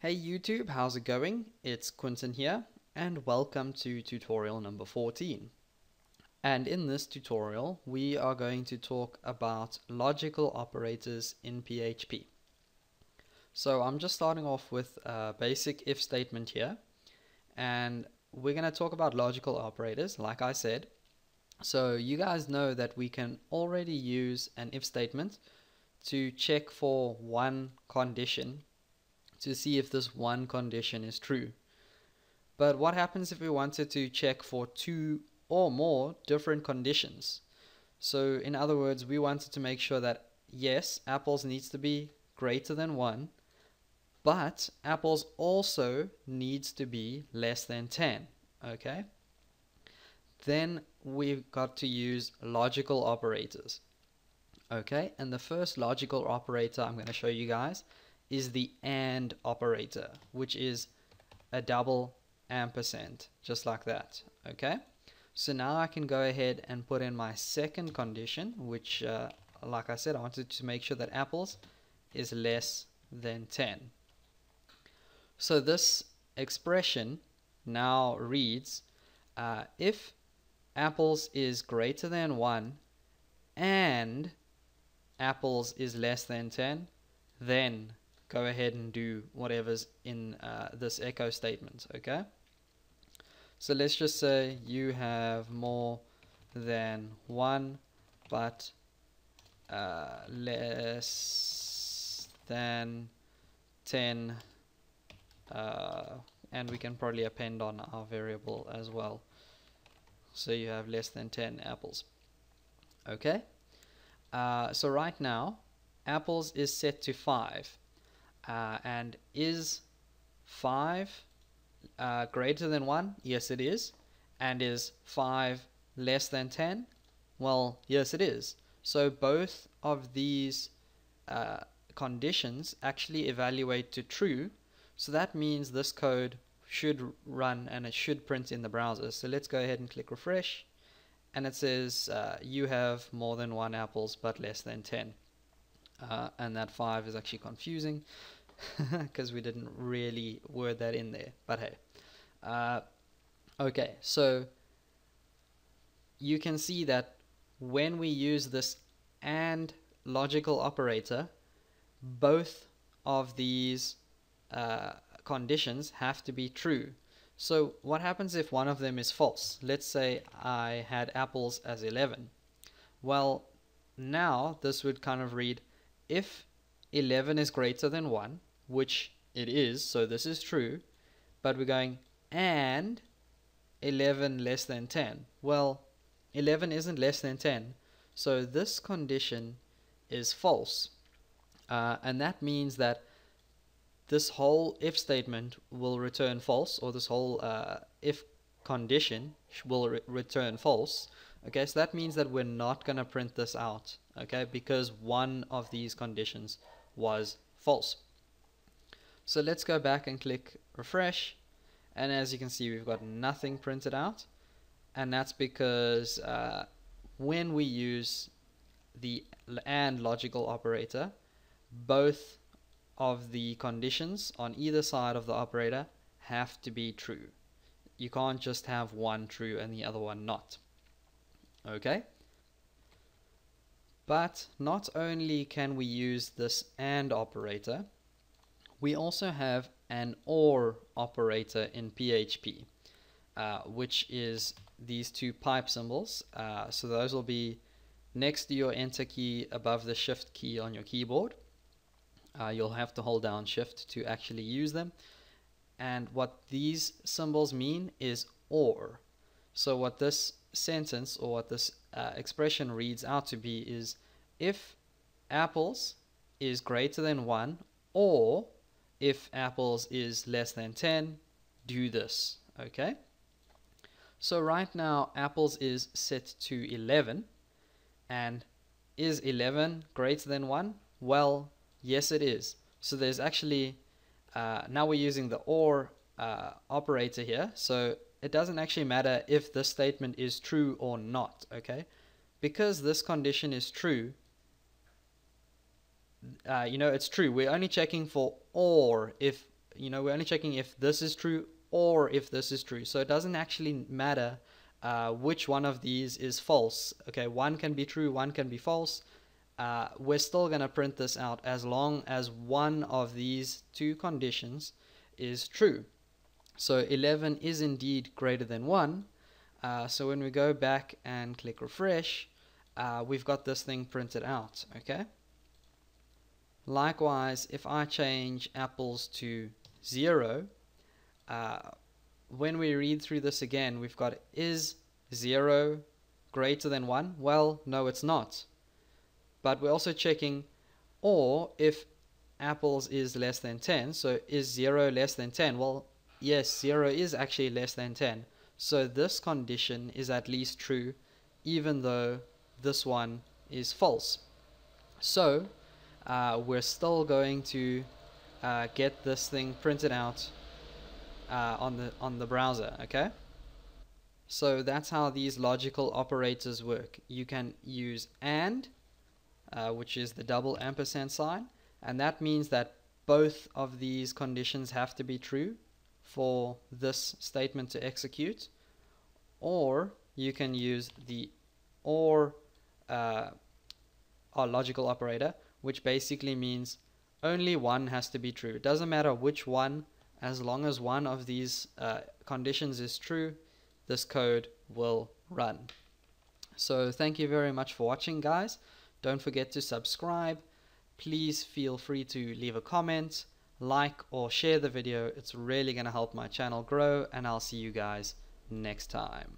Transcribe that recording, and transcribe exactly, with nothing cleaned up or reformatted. Hey YouTube, how's it going? It's Quentin here and welcome to tutorial number fourteen. And in this tutorial we are going to talk about logical operators in P H P. So I'm just starting off with a basic if statement here, and we're going to talk about logical operators like I said. So you guys know that we can already use an if statement to check for one condition to see if this one condition is true. But what happens if we wanted to check for two or more different conditions? So in other words, we wanted to make sure that yes, apples needs to be greater than one, but apples also needs to be less than ten, okay? Then we've got to use logical operators, okay? And the first logical operator I'm going to show you guys is the AND operator, which is a double ampersand, just like that, okay? So now I can go ahead and put in my second condition, which, uh, like I said, I wanted to make sure that apples is less than ten. So this expression now reads, uh, if apples is greater than one and apples is less than ten, then go ahead and do whatever's in uh, this echo statement, okay? So let's just say you have more than one, but uh, less than ten, uh, and we can probably append on our variable as well. So you have less than ten apples, okay? Uh, so right now, apples is set to five. Uh, and is five uh, greater than one? Yes, it is. And is five less than ten? Well, yes, it is. So both of these uh, conditions actually evaluate to true. So that means this code should run and it should print in the browser. So let's go ahead and click refresh. And it says uh, you have more than one apples but less than ten. Uh, and that five is actually confusing, because we didn't really word that in there, but hey. Uh, okay, so you can see that when we use this AND logical operator, both of these uh, conditions have to be true. So what happens if one of them is false? Let's say I had apples as eleven. Well, now this would kind of read, if eleven is greater than one, which it is, so this is true, but we're going and eleven less than ten. Well, eleven isn't less than ten, so this condition is false. Uh, and that means that this whole if statement will return false, or this whole uh, if condition will re return false. Okay, so that means that we're not going to print this out, okay, because one of these conditions was false. So let's go back and click refresh, and as you can see, we've got nothing printed out, and that's because uh, when we use the AND logical operator, both of the conditions on either side of the operator have to be true. You can't just have one true and the other one not. Okay, but not only can we use this AND operator, we also have an OR operator in P H P, uh, which is these two pipe symbols. Uh, so those will be next to your enter key above the shift key on your keyboard. Uh, you'll have to hold down shift to actually use them. And what these symbols mean is OR. So what this sentence or what this uh, expression reads out to be is, if apples is greater than one or if apples is less than ten, do this, okay? So right now apples is set to eleven, and is eleven greater than one? Well, yes it is. So there's actually uh, now we're using the OR uh, operator here, so it doesn't actually matter if this statement is true or not, okay? Because this condition is true, uh, you know, it's true. We're only checking for OR if you know, we're only checking if this is true or if this is true. So it doesn't actually matter uh, which one of these is false. Okay, one can be true, one can be false. Uh, we're still going to print this out as long as one of these two conditions is true. So eleven is indeed greater than one. Uh, so when we go back and click refresh, uh, we've got this thing printed out. Okay. Likewise, if I change apples to zero, uh, when we read through this again, we've got is zero greater than one? Well, no, it's not. But we're also checking or if apples is less than ten. So is zero less than ten? Well, yes, zero is actually less than ten. So this condition is at least true, even though this one is false. So uh, we're still going to uh, get this thing printed out uh, on the on the browser. Okay. So that's how these logical operators work. You can use and. Uh, which is the double ampersand sign, and that means that both of these conditions have to be true for this statement to execute, or you can use the or uh, our logical operator, which basically means only one has to be true. It doesn't matter which one, as long as one of these uh, conditions is true, this code will run. So thank you very much for watching, guys. Don't forget to subscribe. Please feel free to leave a comment, like or share the video. It's really going to help my channel grow, and I'll see you guys next time.